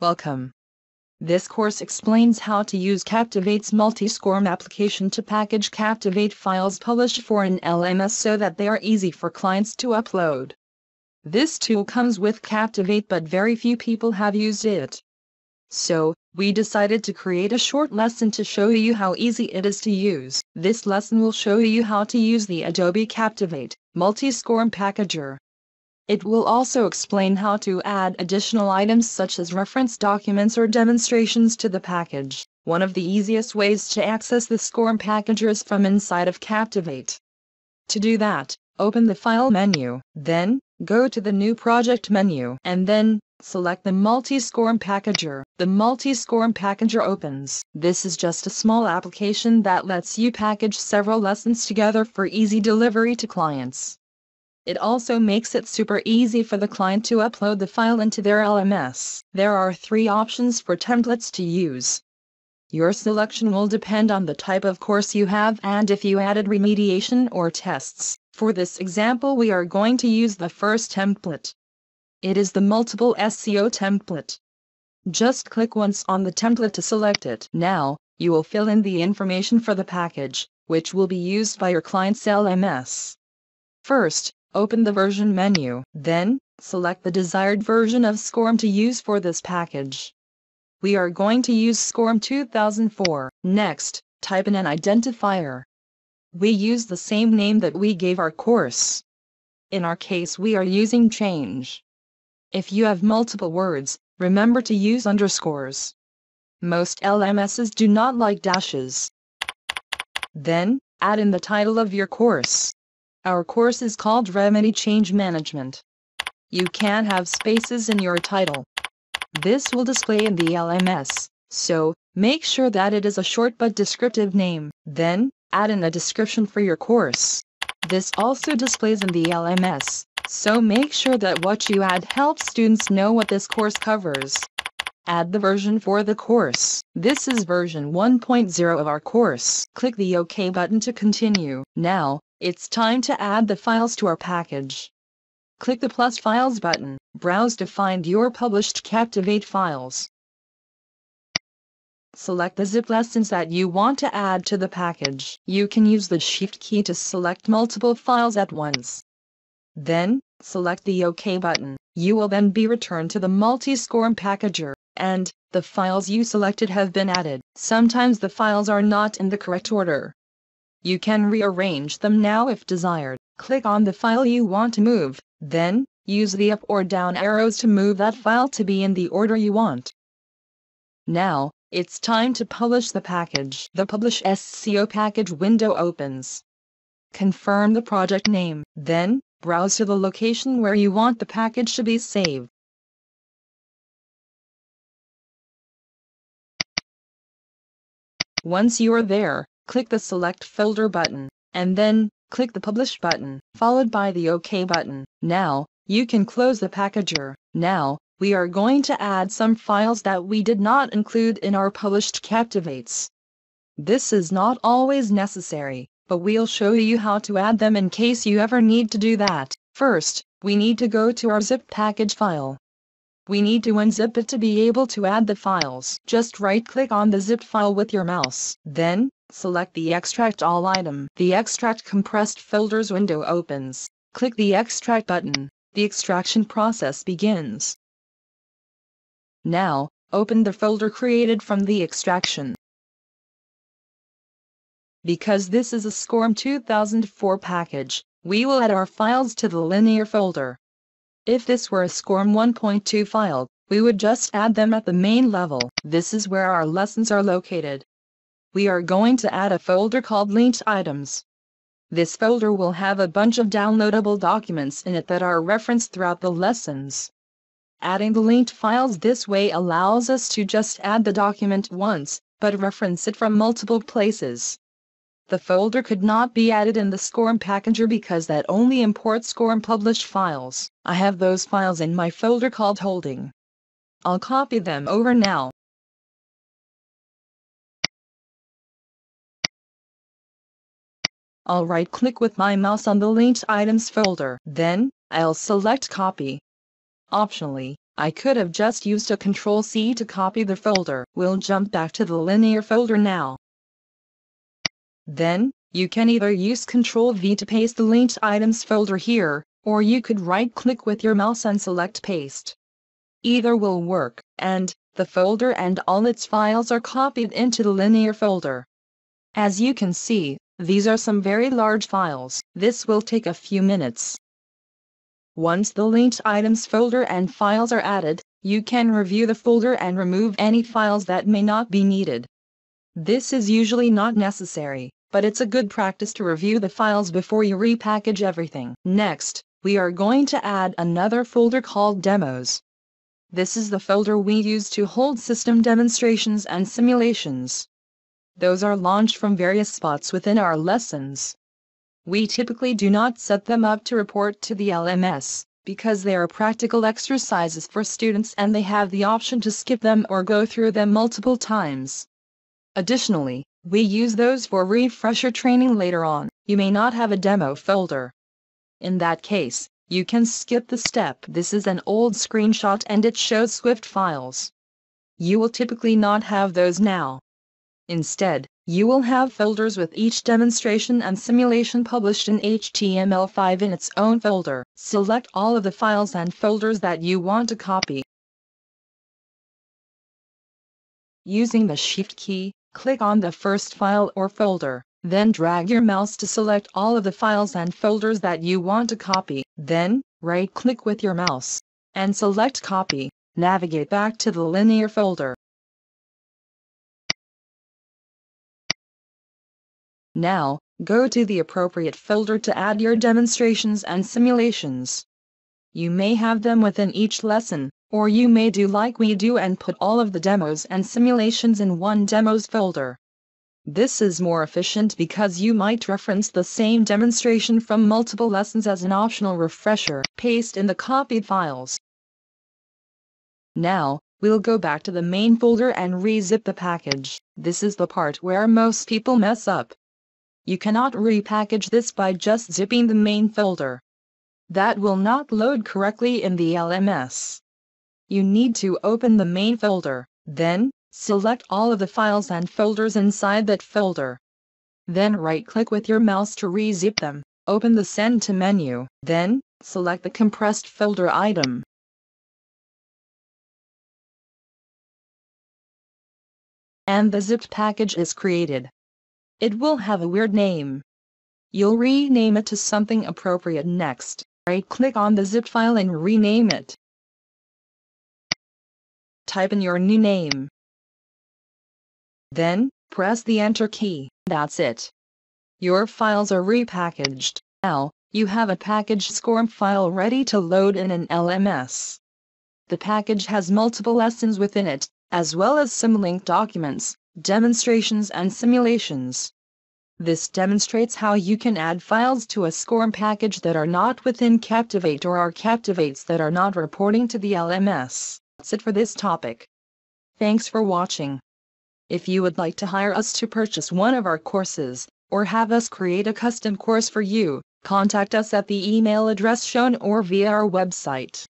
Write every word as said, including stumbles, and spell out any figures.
Welcome. This course explains how to use Captivate's multi-SCORM application to package Captivate files published for an L M S so that they are easy for clients to upload. This tool comes with Captivate, but very few people have used it. So, we decided to create a short lesson to show you how easy it is to use. This lesson will show you how to use the Adobe Captivate multi-SCORM packager. It will also explain how to add additional items such as reference documents or demonstrations to the package. One of the easiest ways to access the SCORM packager is from inside of Captivate. To do that, open the File menu, then, go to the New Project menu, and then, select the Multi-SCORM packager. The Multi-SCORM packager opens. This is just a small application that lets you package several lessons together for easy delivery to clients. It also makes it super easy for the client to upload the file into their L M S. There are three options for templates to use. Your selection will depend on the type of course you have and if you added remediation or tests. For this example, we are going to use the first template. It is the multiple S C O template. Just click once on the template to select it. Now, you will fill in the information for the package, which will be used by your client's L M S. First, open the Version menu, then, select the desired version of SCORM to use for this package. We are going to use SCORM two thousand four. Next, type in an identifier. We use the same name that we gave our course. In our case, we are using change. If you have multiple words, remember to use underscores. Most L M Ses do not like dashes. Then, add in the title of your course. Our course is called Remedy Change Management. You can have spaces in your title. This will display in the L M S, so make sure that it is a short but descriptive name. Then, add in a description for your course. This also displays in the L M S, so make sure that what you add helps students know what this course covers. Add the version for the course. This is version one point zero of our course. Click the OK button to continue. Now, it's time to add the files to our package. Click the Plus Files button. Browse to find your published Captivate files. Select the zip lessons that you want to add to the package. You can use the Shift key to select multiple files at once. Then, select the OK button. You will then be returned to the multi-SCORM packager, and the files you selected have been added. Sometimes the files are not in the correct order. You can rearrange them now if desired. Click on the file you want to move, then, use the up or down arrows to move that file to be in the order you want. Now, it's time to publish the package. The Publish S C O package window opens. Confirm the project name, then, browse to the location where you want the package to be saved. Once you are there, click the Select Folder button, and then, click the Publish button, followed by the OK button. Now, you can close the packager. Now, we are going to add some files that we did not include in our published Captivates. This is not always necessary, but we'll show you how to add them in case you ever need to do that. First, we need to go to our zip package file. We need to unzip it to be able to add the files. Just right-click on the zipped file with your mouse. Then, select the Extract All item. The Extract Compressed Folders window opens. Click the Extract button. The extraction process begins. Now, open the folder created from the extraction. Because this is a SCORM two thousand four package, we will add our files to the linear folder. If this were a SCORM one point two file, we would just add them at the main level. This is where our lessons are located. We are going to add a folder called Linked Items. This folder will have a bunch of downloadable documents in it that are referenced throughout the lessons. Adding the linked files this way allows us to just add the document once, but reference it from multiple places. The folder could not be added in the SCORM packager because that only imports SCORM published files. I have those files in my folder called Holding. I'll copy them over now. I'll right-click with my mouse on the Linked Items folder. Then, I'll select Copy. Optionally, I could have just used a control C to copy the folder. We'll jump back to the linear folder now. Then, you can either use control V to paste the linked items folder here, or you could right-click with your mouse and select paste. Either will work, and the folder and all its files are copied into the linear folder. As you can see, these are some very large files. This will take a few minutes. Once the linked items folder and files are added, you can review the folder and remove any files that may not be needed. This is usually not necessary, but it's a good practice to review the files before you repackage everything. Next, we are going to add another folder called Demos. This is the folder we use to hold system demonstrations and simulations. Those are launched from various spots within our lessons. We typically do not set them up to report to the L M S, because they are practical exercises for students and they have the option to skip them or go through them multiple times. Additionally, we use those for refresher training later on. You may not have a demo folder. In that case, you can skip the step. This is an old screenshot and it shows Swift files. You will typically not have those now. Instead, you will have folders with each demonstration and simulation published in H T M L five in its own folder. Select all of the files and folders that you want to copy. Using the Shift key, click on the first file or folder, then drag your mouse to select all of the files and folders that you want to copy. Then, right-click with your mouse and select Copy. Navigate back to the linear folder. Now, go to the appropriate folder to add your demonstrations and simulations. You may have them within each lesson, or you may do like we do and put all of the demos and simulations in one demos folder. This is more efficient because you might reference the same demonstration from multiple lessons as an optional refresher. Paste in the copied files. Now, we'll go back to the main folder and re-zip the package. This is the part where most people mess up. You cannot repackage this by just zipping the main folder. That will not load correctly in the L M S. You need to open the main folder, then, select all of the files and folders inside that folder. Then right-click with your mouse to re-zip them, open the Send to menu, then, select the compressed folder item. And the zipped package is created. It will have a weird name. You'll rename it to something appropriate next. Right-click on the zipped file and rename it. Type in your new name. Then, press the Enter key. That's it. Your files are repackaged. Now, you have a packaged SCORM file ready to load in an L M S. The package has multiple lessons within it, as well as some linked documents, demonstrations and simulations. This demonstrates how you can add files to a SCORM package that are not within Captivate or are Captivates that are not reporting to the L M S. That's it for this topic. Thanks for watching. If you would like to hire us to purchase one of our courses, or have us create a custom course for you, contact us at the email address shown or via our website.